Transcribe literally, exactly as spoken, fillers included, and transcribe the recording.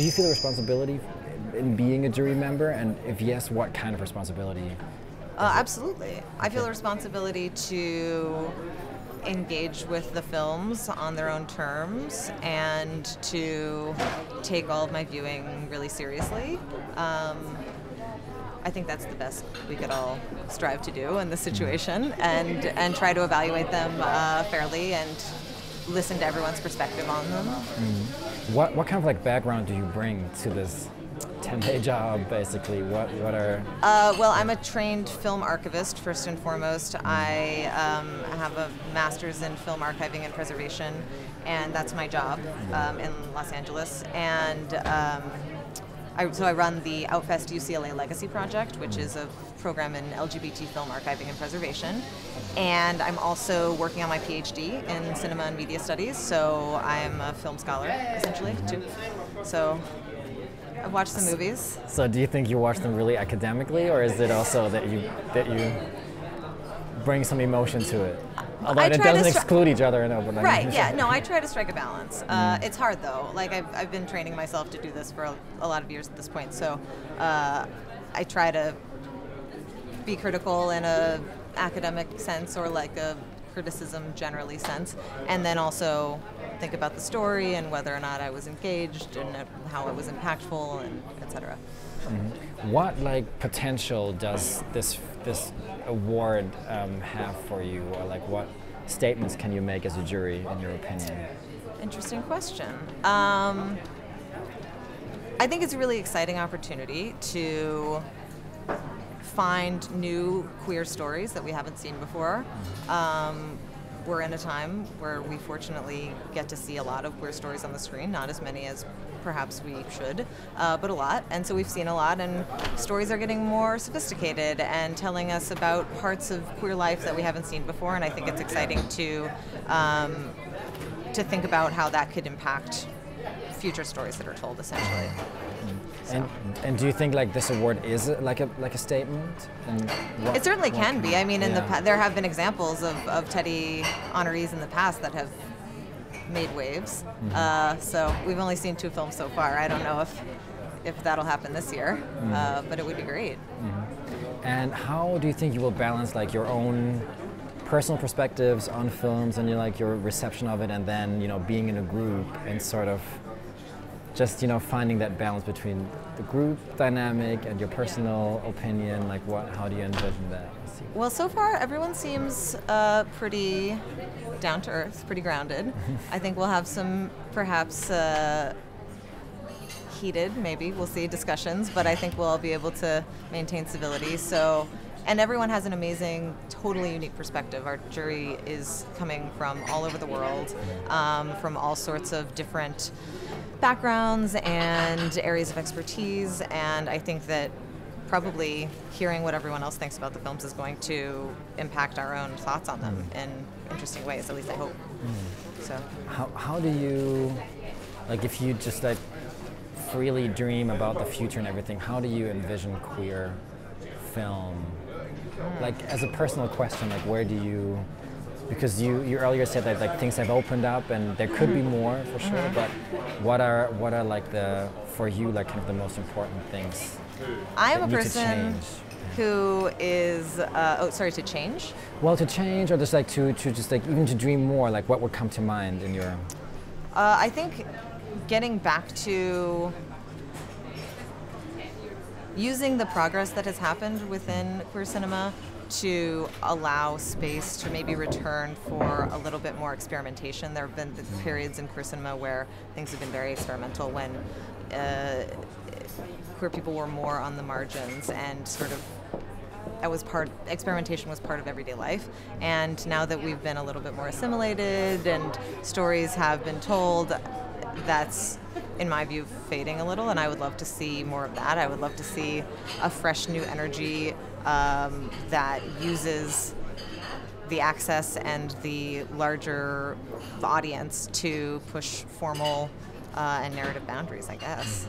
do you feel a responsibility in being a jury member? And if yes, what kind of responsibility? Uh, absolutely. I feel a responsibility to engage with the films on their own terms and to take all of my viewing really seriously. Um, I think that's the best we could all strive to do in this situation, and, and try to evaluate them uh, fairly and listen to everyone's perspective on them. Mm-hmm. What, what kind of like background do you bring to this ten-day job, basically? What, what are... Uh, well, I'm a trained film archivist, first and foremost. I um, have a master's in film archiving and preservation, and that's my job um, in Los Angeles. And um, I, so I run the Outfest U C L A Legacy Project, which is a program in L G B T film archiving and preservation. And I'm also working on my PhD in Cinema and Media Studies, so I'm a film scholar, essentially, too. So I've watched the movies. So do you think you watch them really academically, or is it also that you that you bring some emotion to it? Although it doesn't exclude each other. No, but right, I mean, yeah, no, I try to strike a balance. Uh, mm. It's hard, though. Like, I've, I've been training myself to do this for a, a lot of years at this point, so uh, I try to be critical in a academic sense, or like a criticism generally sense, and then also think about the story and whether or not I was engaged and how it was impactful, and et cetera. Mm-hmm. What like potential does this this award um, have for you, or like what statements can you make as a jury, in your opinion? Interesting question. Um, I think it's a really exciting opportunity to find new queer stories that we haven't seen before. Um, we're in a time where we fortunately get to see a lot of queer stories on the screen, not as many as perhaps we should, uh, but a lot. And so we've seen a lot, and stories are getting more sophisticated and telling us about parts of queer life that we haven't seen before, and I think it's exciting to, um, to think about how that could impact future stories that are told, essentially. So. And, and do you think like this award is like a like a statement? And what, it certainly can, can be. I mean, in yeah. the there have been examples of, of Teddy honorees in the past that have made waves. Mm-hmm. uh, so we've only seen two films so far. I don't know if if that'll happen this year, mm-hmm. uh, but it would be great. Mm-hmm. And how do you think you will balance like your own personal perspectives on films and you like your reception of it, and then you know being in a group and sort of just you know finding that balance between the group dynamic and your personal opinion? Like what, how do you envision that? Well, so far everyone seems uh, pretty down to earth, pretty grounded. I think we'll have some perhaps uh, heated, maybe we'll see, discussions, but I think we'll all be able to maintain civility. So. And everyone has an amazing, totally unique perspective. Our jury is coming from all over the world, um, from all sorts of different backgrounds and areas of expertise, and I think that probably hearing what everyone else thinks about the films is going to impact our own thoughts on them mm. in interesting ways, at least I hope. Mm. So. How, how do you, like if you just like freely dream about the future and everything, how do you envision queer film? Like as a personal question, like where do you, because you, you earlier said that like things have opened up and there could be more for sure, mm-hmm. but what are what are like the, for you, like kind of the most important things? I'm a person who is, uh, oh sorry, to change? Well, to change, or just like to, to just like even to dream more, like what would come to mind in your? Uh, I think getting back to using the progress that has happened within queer cinema to allow space to maybe return for a little bit more experimentation. There have been periods in queer cinema where things have been very experimental, when uh, queer people were more on the margins, and sort of that was part, experimentation was part of everyday life. And now that we've been a little bit more assimilated and stories have been told, that's, in my view, fading a little, and I would love to see more of that. I would love to see a fresh new energy um, that uses the access and the larger audience to push formal uh, and narrative boundaries, I guess.